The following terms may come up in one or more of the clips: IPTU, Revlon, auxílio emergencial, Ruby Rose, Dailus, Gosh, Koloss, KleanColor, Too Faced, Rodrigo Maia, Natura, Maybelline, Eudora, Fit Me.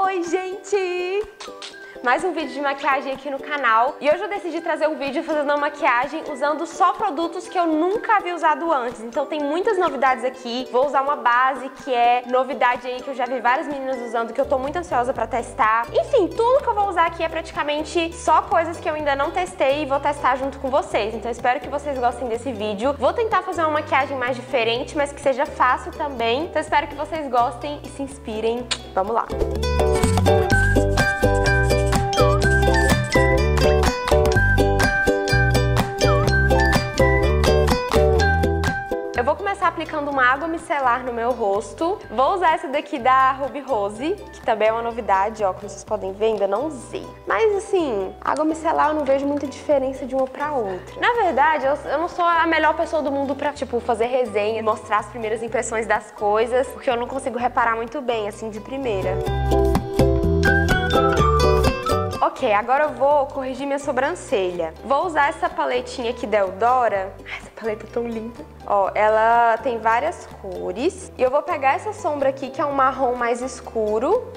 Oi, gente! Mais um vídeo de maquiagem aqui no canal. E hoje eu decidi trazer um vídeo fazendo uma maquiagem usando só produtos que eu nunca havia usado antes. Então tem muitas novidades aqui. Vou usar uma base que é novidade aí, que eu já vi várias meninas usando, que eu tô muito ansiosa pra testar. Enfim, tudo que eu vou usar aqui é praticamente só coisas que eu ainda não testei e vou testar junto com vocês. Então espero que vocês gostem desse vídeo. Vou tentar fazer uma maquiagem mais diferente, mas que seja fácil também. Então espero que vocês gostem e se inspirem. Vamos lá! Aplicando uma água micelar no meu rosto. Vou usar essa daqui da Ruby Rose, que também é uma novidade, ó, como vocês podem ver, ainda não usei. Mas assim, água micelar eu não vejo muita diferença de uma pra outra. Na verdade, eu não sou a melhor pessoa do mundo pra, tipo, fazer resenha, mostrar as primeiras impressões das coisas, porque eu não consigo reparar muito bem, assim, de primeira. Ok, agora eu vou corrigir minha sobrancelha. Vou usar essa paletinha aqui da Eudora. Ai, essa paleta é tão linda. Ó, ela tem várias cores. E eu vou pegar essa sombra aqui, que é um marrom mais escuro,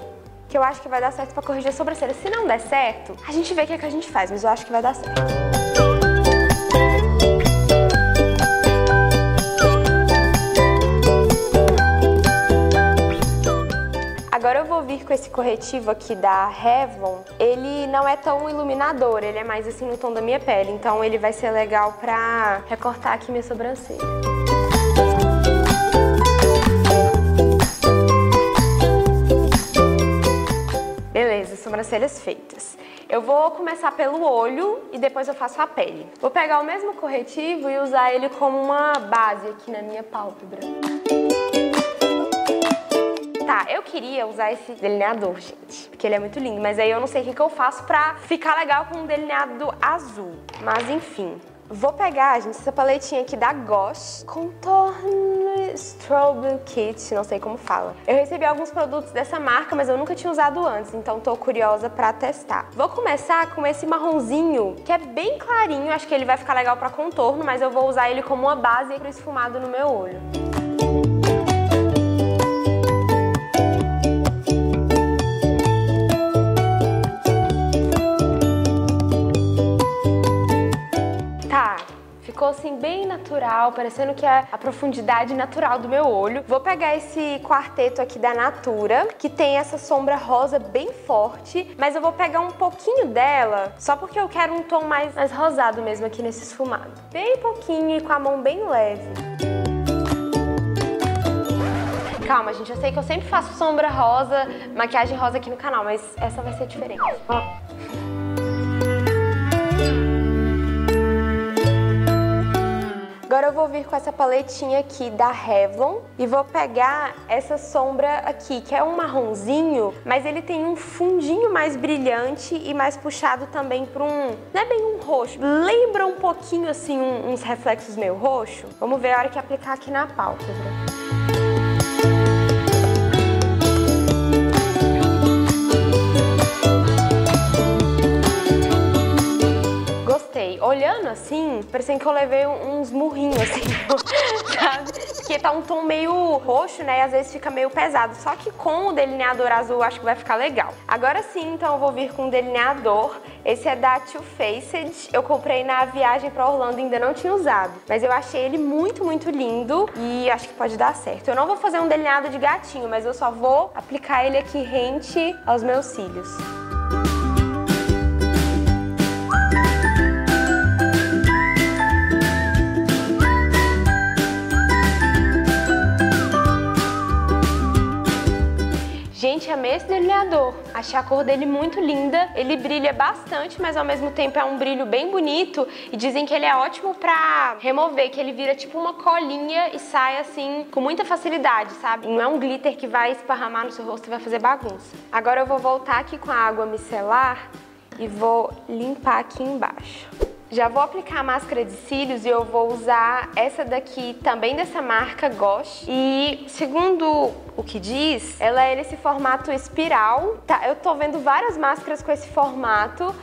que eu acho que vai dar certo pra corrigir a sobrancelha. Se não der certo, a gente vê o que é que a gente faz, mas eu acho que vai dar certo. Agora eu vou vir com esse corretivo aqui da Revlon. Ele não é tão iluminador, ele é mais assim no tom da minha pele. Então ele vai ser legal pra recortar aqui minha sobrancelha. Beleza, sobrancelhas feitas. Eu vou começar pelo olho e depois eu faço a pele. Vou pegar o mesmo corretivo e usar ele como uma base aqui na minha pálpebra. Tá, eu queria usar esse delineador, gente, porque ele é muito lindo, mas aí eu não sei o que eu faço pra ficar legal com um delineado azul. Mas enfim, vou pegar, gente, essa paletinha aqui da Gosh, contorno Strawberry Kit, não sei como fala. Eu recebi alguns produtos dessa marca, mas eu nunca tinha usado antes, então tô curiosa pra testar. Vou começar com esse marronzinho, que é bem clarinho, acho que ele vai ficar legal pra contorno, mas eu vou usar ele como uma base pro esfumado no meu olho. Ficou assim bem natural, parecendo que é a profundidade natural do meu olho. Vou pegar esse quarteto aqui da Natura, que tem essa sombra rosa bem forte, mas eu vou pegar um pouquinho dela, só porque eu quero um tom mais rosado mesmo aqui nesse esfumado. Bem pouquinho e com a mão bem leve. Calma, gente, eu sei que eu sempre faço sombra rosa, maquiagem rosa aqui no canal, mas essa vai ser diferente. Ó. Agora eu vou vir com essa paletinha aqui da Revlon e vou pegar essa sombra aqui, que é um marronzinho, mas ele tem um fundinho mais brilhante e mais puxado também para um... Não é bem um roxo, lembra um pouquinho assim uns reflexos meio roxo. Vamos ver a hora que aplicar aqui na pálpebra. Olhando assim, parecendo que eu levei uns murrinhos, assim, sabe? Porque tá um tom meio roxo, né? E às vezes fica meio pesado. Só que com o delineador azul eu acho que vai ficar legal. Agora sim, então eu vou vir com um delineador. Esse é da Too Faced. Eu comprei na viagem pra Orlando e ainda não tinha usado. Mas eu achei ele muito, muito lindo e acho que pode dar certo. Eu não vou fazer um delineado de gatinho, mas eu só vou aplicar ele aqui rente aos meus cílios. Gente, amei esse delineador. Achei a cor dele muito linda. Ele brilha bastante, mas ao mesmo tempo é um brilho bem bonito. E dizem que ele é ótimo pra remover, que ele vira tipo uma colinha e sai assim com muita facilidade, sabe? Não é um glitter que vai esparramar no seu rosto e vai fazer bagunça. Agora eu vou voltar aqui com a água micelar e vou limpar aqui embaixo. Já vou aplicar a máscara de cílios e eu vou usar essa daqui também dessa marca, Gosh. E segundo o que diz, ela é nesse formato espiral. Tá, eu tô vendo várias máscaras com esse formato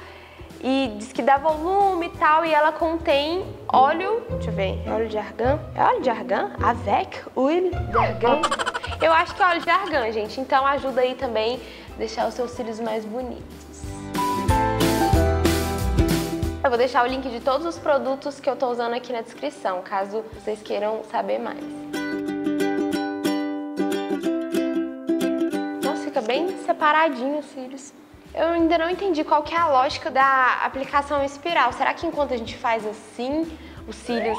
e diz que dá volume e tal. E ela contém óleo, deixa eu ver, óleo de argan. É óleo de argan? Avec huile d'argan. Eu acho que é óleo de argan, gente. Então ajuda aí também deixar os seus cílios mais bonitos. Eu vou deixar o link de todos os produtos que eu tô usando aqui na descrição, caso vocês queiram saber mais. Nossa, fica bem separadinho os cílios. Eu ainda não entendi qual que é a lógica da aplicação espiral. Será que enquanto a gente faz assim, os cílios...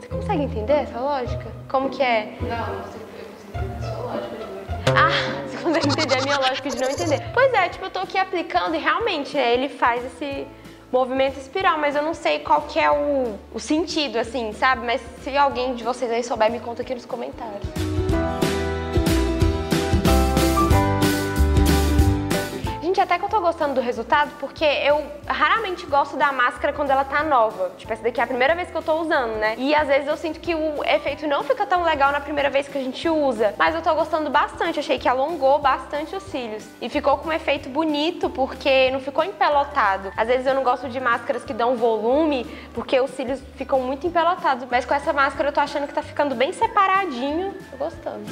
Você consegue entender essa lógica? Como que é? Não, eu não sei a sua lógica. Ah, você consegue entender a minha lógica de não entender. Pois é, tipo, eu tô aqui aplicando e realmente, né, ele faz esse... movimento espiral, mas eu não sei qual que é o sentido, assim, sabe? Mas se alguém de vocês aí souber, me conta aqui nos comentários. Gente, até que eu tô gostando do resultado, porque eu raramente gosto da máscara quando ela tá nova. Tipo, essa daqui é a primeira vez que eu tô usando, né? E às vezes eu sinto que o efeito não fica tão legal na primeira vez que a gente usa. Mas eu tô gostando bastante, achei que alongou bastante os cílios. E ficou com um efeito bonito, porque não ficou empelotado. Às vezes eu não gosto de máscaras que dão volume, porque os cílios ficam muito empelotados. Mas com essa máscara eu tô achando que tá ficando bem separadinho. Tô gostando.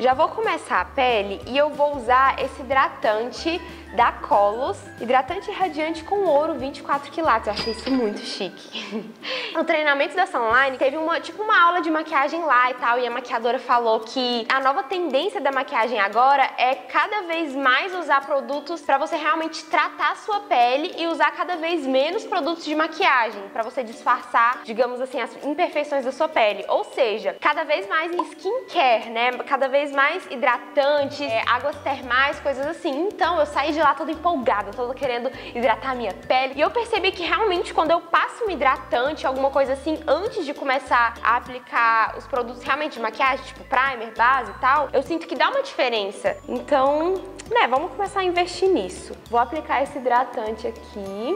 Já vou começar a pele e eu vou usar esse hidratante da Koloss, hidratante radiante com ouro, 24 quilates. Eu achei isso muito chique. No treinamento da Sunline, teve uma aula de maquiagem lá e tal, e a maquiadora falou que a nova tendência da maquiagem agora é cada vez mais usar produtos pra você realmente tratar a sua pele e usar cada vez menos produtos de maquiagem, pra você disfarçar, digamos assim, as imperfeições da sua pele. Ou seja, cada vez mais skincare, né? Cada vez mais hidratantes, águas termais, coisas assim. Então eu saí de lá toda empolgada, toda querendo hidratar a minha pele. E eu percebi que realmente quando eu passo um hidratante, alguma coisa assim, antes de começar a aplicar os produtos realmente de maquiagem, tipo primer, base e tal, eu sinto que dá uma diferença. Então, né, vamos começar a investir nisso. Vou aplicar esse hidratante aqui.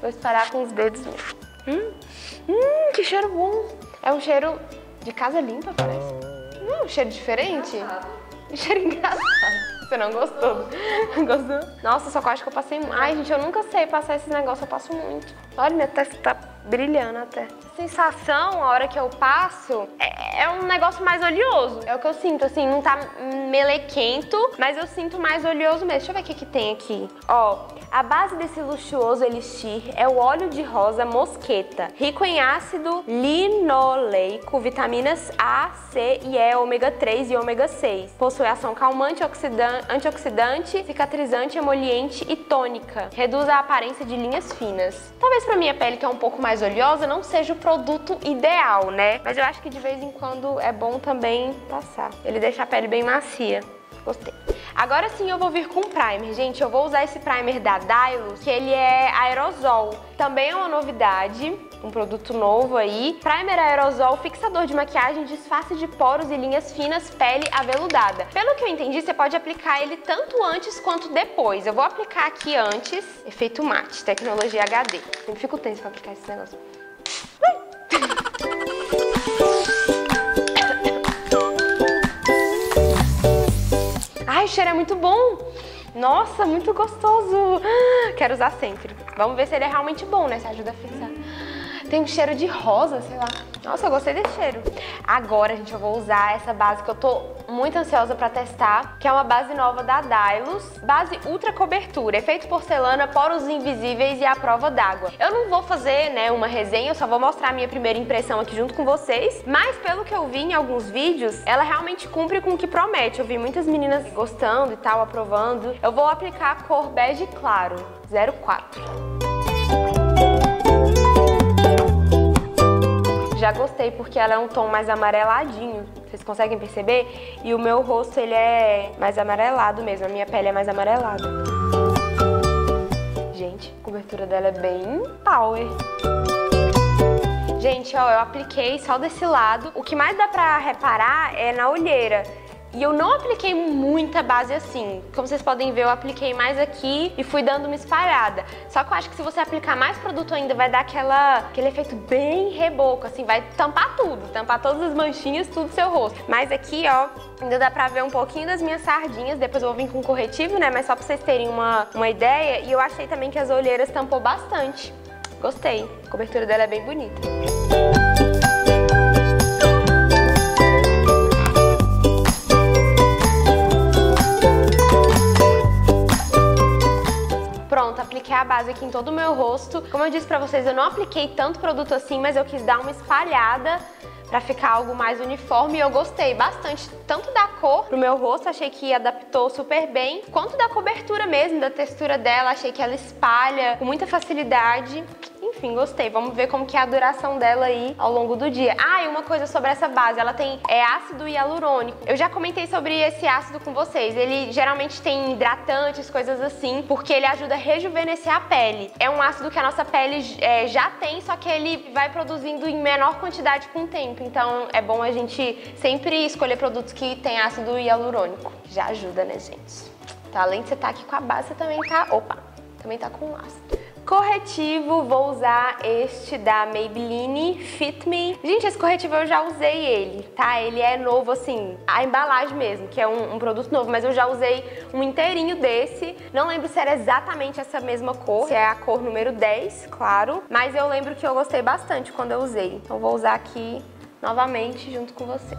Vou espalhar com os dedos mesmo. Que cheiro bom! É um cheiro de casa limpa, parece. Um cheiro diferente. Engraçado. Um cheiro engraçado. Você não gostou? Não. Gostou? Nossa, só que eu acho que eu passei... Ai, gente, eu nunca sei passar esse negócio, eu passo muito. Olha, minha testa tá brilhando até. A sensação, a hora que eu passo, é um negócio mais oleoso. É o que eu sinto, assim, não tá melequento, mas eu sinto mais oleoso mesmo. Deixa eu ver o que que tem aqui. Ó, a base desse luxuoso elixir é o óleo de rosa mosqueta, rico em ácido linoleico, vitaminas A, C e E, ômega 3 e ômega 6. Possui ação calmante, antioxidante, cicatrizante, emoliente e tônica. Reduz a aparência de linhas finas. Talvez pra minha pele, que é um pouco mais oleosa, não seja o produto ideal, né? Mas eu acho que de vez em quando é bom também passar. Ele deixa a pele bem macia. Gostei. Agora sim eu vou vir com primer, gente. Eu vou usar esse primer da Dailus, que ele é aerosol. Também é uma novidade, um produto novo aí. Primer aerosol, fixador de maquiagem, disfarce de poros e linhas finas, pele aveludada. Pelo que eu entendi, você pode aplicar ele tanto antes quanto depois. Eu vou aplicar aqui antes, efeito mate, tecnologia HD. Sempre fico tenso pra aplicar esse negócio. Ai, o cheiro é muito bom! Nossa, muito gostoso! Quero usar sempre. Vamos ver se ele é realmente bom, né? Se ajuda a fixar. Tem um cheiro de rosa, sei lá. Nossa, eu gostei desse cheiro. Agora, gente, eu vou usar essa base que eu tô muito ansiosa pra testar, que é uma base nova da Dailus, base ultra cobertura, efeito porcelana, poros invisíveis e à prova d'água. Eu não vou fazer, né, uma resenha, eu só vou mostrar a minha primeira impressão aqui junto com vocês, mas pelo que eu vi em alguns vídeos, ela realmente cumpre com o que promete. Eu vi muitas meninas gostando e tal, aprovando. Eu vou aplicar a cor bege claro, 04. Já gostei porque ela é um tom mais amareladinho, vocês conseguem perceber? E o meu rosto, ele é mais amarelado mesmo, a minha pele é mais amarelada. Gente, a cobertura dela é bem power. Gente, ó, eu apliquei só desse lado. O que mais dá pra reparar é na olheira. E eu não apliquei muita base assim. Como vocês podem ver, eu apliquei mais aqui e fui dando uma espalhada. Só que eu acho que se você aplicar mais produto ainda, vai dar aquele efeito bem reboco, assim, vai tampar tudo, tampar todas as manchinhas, tudo seu rosto. Mas aqui, ó, ainda dá pra ver um pouquinho das minhas sardinhas. Depois eu vou vir com corretivo, né, mas só pra vocês terem uma ideia. E eu achei também que as olheiras tampou bastante. Gostei, a cobertura dela é bem bonita. aqui em todo o meu rosto. Como eu disse pra vocês, eu não apliquei tanto produto assim, mas eu quis dar uma espalhada pra ficar algo mais uniforme, e eu gostei bastante tanto da cor pro meu rosto, achei que adaptou super bem, quanto da cobertura mesmo, da textura dela, achei que ela espalha com muita facilidade. Enfim, gostei. Vamos ver como que é a duração dela aí ao longo do dia. Ah, e uma coisa sobre essa base. Ela tem ácido hialurônico. Eu já comentei sobre esse ácido com vocês. Ele geralmente tem hidratantes, coisas assim, porque ele ajuda a rejuvenescer a pele. É um ácido que a nossa pele já tem, só que ele vai produzindo em menor quantidade com o tempo. Então, é bom a gente sempre escolher produtos que tem ácido hialurônico. Já ajuda, né, gente? Então, além de você estar aqui com a base, você também tá... Opa! Também tá com ácido. Corretivo, vou usar este da Maybelline, Fit Me. Gente, esse corretivo eu já usei ele, tá? Ele é novo, assim, a embalagem mesmo, que é um produto novo, mas eu já usei um inteirinho desse. Não lembro se era exatamente essa mesma cor, se é a cor número 10, claro. Mas eu lembro que eu gostei bastante quando eu usei. Então vou usar aqui novamente junto com vocês.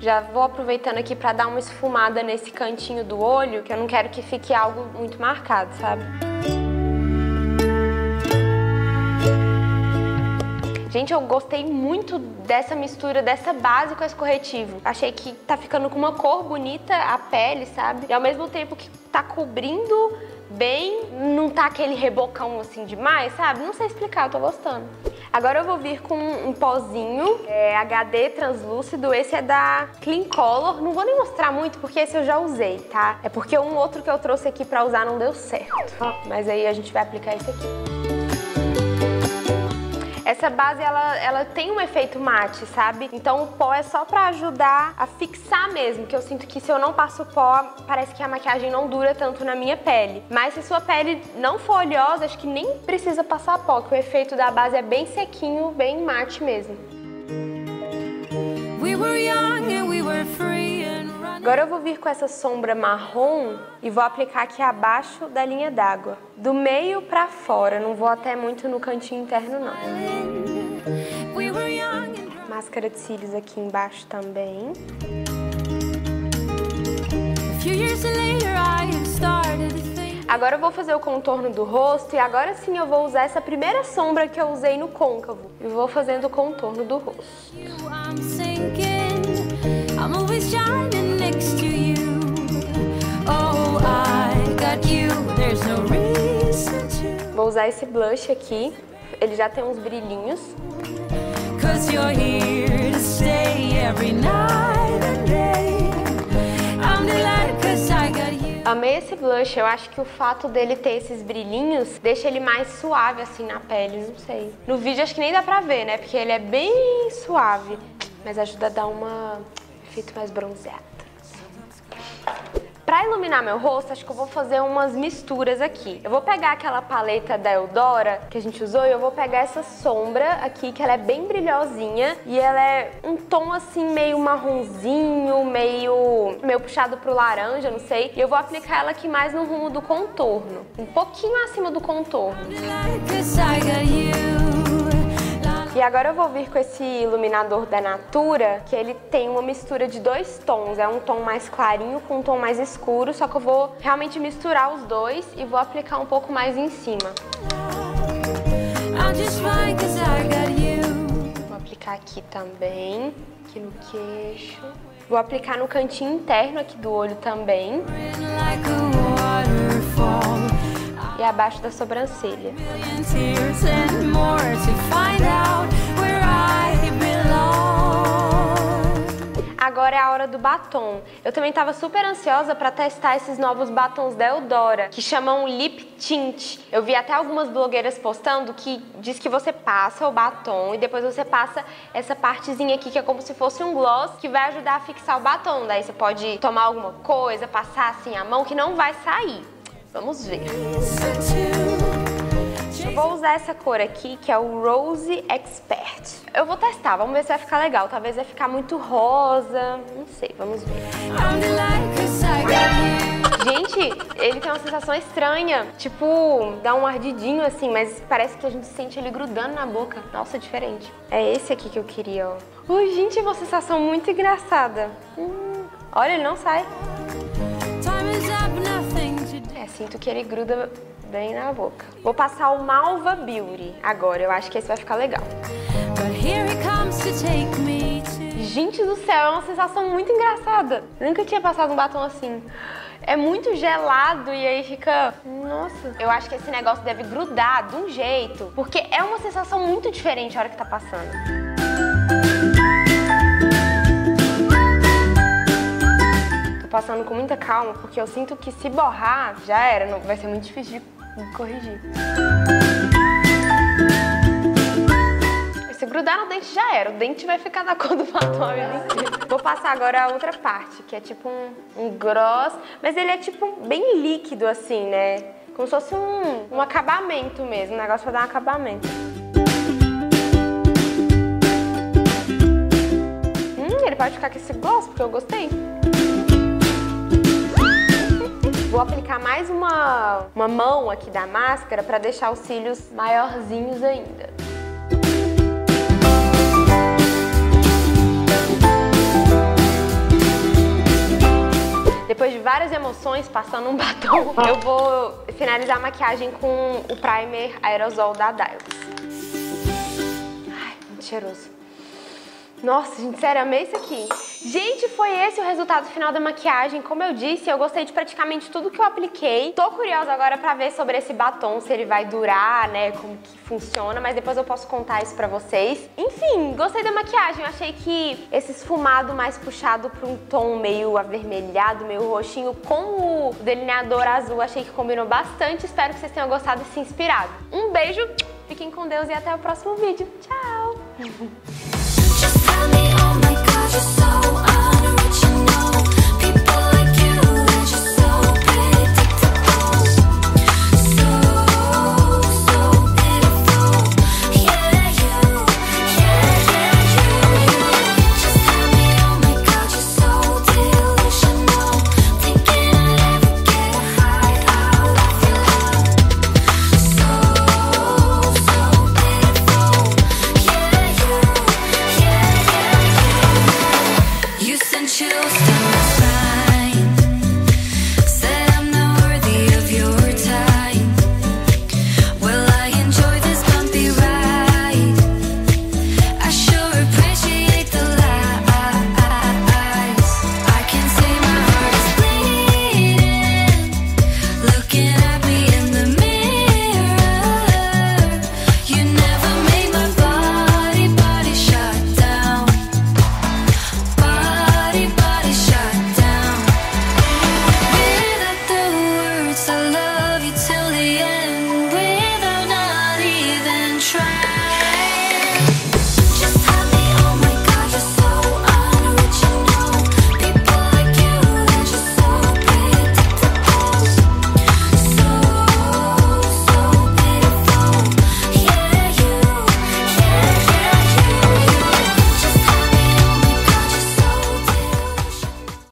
Já vou aproveitando aqui pra dar uma esfumada nesse cantinho do olho, que eu não quero que fique algo muito marcado, sabe? Gente, eu gostei muito dessa mistura, dessa base com esse corretivo. Achei que tá ficando com uma cor bonita a pele, sabe? E ao mesmo tempo que tá cobrindo bem, não tá aquele rebocão assim demais, sabe? Não sei explicar, eu tô gostando. Agora eu vou vir com um pozinho, HD translúcido, esse é da KleanColor. Não vou nem mostrar muito, porque esse eu já usei, tá? É porque um outro que eu trouxe aqui pra usar não deu certo. Mas aí a gente vai aplicar esse aqui. Essa base, ela tem um efeito mate, sabe? Então o pó é só pra ajudar a fixar mesmo, que eu sinto que se eu não passo pó, parece que a maquiagem não dura tanto na minha pele. Mas se sua pele não for oleosa, acho que nem precisa passar pó, que o efeito da base é bem sequinho, bem mate mesmo. Agora eu vou vir com essa sombra marrom e vou aplicar aqui abaixo da linha d'água. Do meio pra fora, não vou até muito no cantinho interno, não. Máscara de cílios aqui embaixo também. Agora eu vou fazer o contorno do rosto e agora sim eu vou usar essa primeira sombra que eu usei no côncavo. E vou fazendo o contorno do rosto. Vou usar esse blush aqui, ele já tem uns brilhinhos. Amei esse blush, eu acho que o fato dele ter esses brilhinhos deixa ele mais suave assim na pele, não sei. No vídeo acho que nem dá pra ver, né, porque ele é bem suave, mas ajuda a dar um efeito mais bronzeado. Pra iluminar meu rosto, acho que eu vou fazer umas misturas aqui. Eu vou pegar aquela paleta da Eudora que a gente usou e eu vou pegar essa sombra aqui, que ela é bem brilhosinha e ela é um tom assim meio marronzinho, meio puxado pro laranja, não sei. E eu vou aplicar ela aqui mais no rumo do contorno, um pouquinho acima do contorno. E agora eu vou vir com esse iluminador da Natura, que ele tem uma mistura de dois tons. É um tom mais clarinho com um tom mais escuro, só que eu vou realmente misturar os dois e vou aplicar um pouco mais em cima. Vou aplicar aqui também, aqui no queixo. Vou aplicar no cantinho interno aqui do olho também. E abaixo da sobrancelha. Agora é a hora do batom. Eu também tava super ansiosa pra testar esses novos batons da Eudora, que chamam Lip Tint. Eu vi até algumas blogueiras postando que diz que você passa o batom e depois você passa essa partezinha aqui que é como se fosse um gloss, que vai ajudar a fixar o batom. Daí você pode tomar alguma coisa, passar assim a mão, que não vai sair. Vamos ver. Eu vou usar essa cor aqui, que é o Rose Expert. Eu vou testar, vamos ver se vai ficar legal. Talvez vai ficar muito rosa, não sei, vamos ver. Gente, ele tem uma sensação estranha, tipo, dá um ardidinho assim, mas parece que a gente sente ele grudando na boca. Nossa, é diferente. É esse aqui que eu queria, ó. Ui, gente, é uma sensação muito engraçada. Olha, ele não sai. É, sinto que ele gruda bem na boca. Vou passar o Malva Beauty agora, eu acho que esse vai ficar legal. Gente do céu, é uma sensação muito engraçada. Nunca tinha passado um batom assim. É muito gelado e aí fica... Nossa. Eu acho que esse negócio deve grudar de um jeito, porque é uma sensação muito diferente a hora que tá passando. Passando com muita calma, porque eu sinto que se borrar, já era, não, vai ser muito difícil de corrigir. Se grudar no dente, já era, o dente vai ficar na cor do batom a vida inteira. Vou passar agora a outra parte, que é tipo um gloss, mas ele é tipo bem líquido assim, né? Como se fosse um acabamento mesmo, um negócio pra dar um acabamento. Ele pode ficar com esse gloss, porque eu gostei. Vou aplicar mais uma mão aqui da máscara para deixar os cílios maiorzinhos ainda. Depois de várias emoções passando um batom, eu vou finalizar a maquiagem com o primer aerosol da Dailus. Ai, muito cheiroso. Nossa, gente, sério, amei isso aqui. Gente, foi esse o resultado final da maquiagem. Como eu disse, eu gostei de praticamente tudo que eu apliquei. Tô curiosa agora pra ver sobre esse batom, se ele vai durar, né, como que funciona, mas depois eu posso contar isso pra vocês. Enfim, gostei da maquiagem. Eu achei que esse esfumado mais puxado pra um tom meio avermelhado, meio roxinho, com o delineador azul, achei que combinou bastante. Espero que vocês tenham gostado e se inspirado. Um beijo, fiquem com Deus e até o próximo vídeo. Tchau! Tell me, oh my God, you're so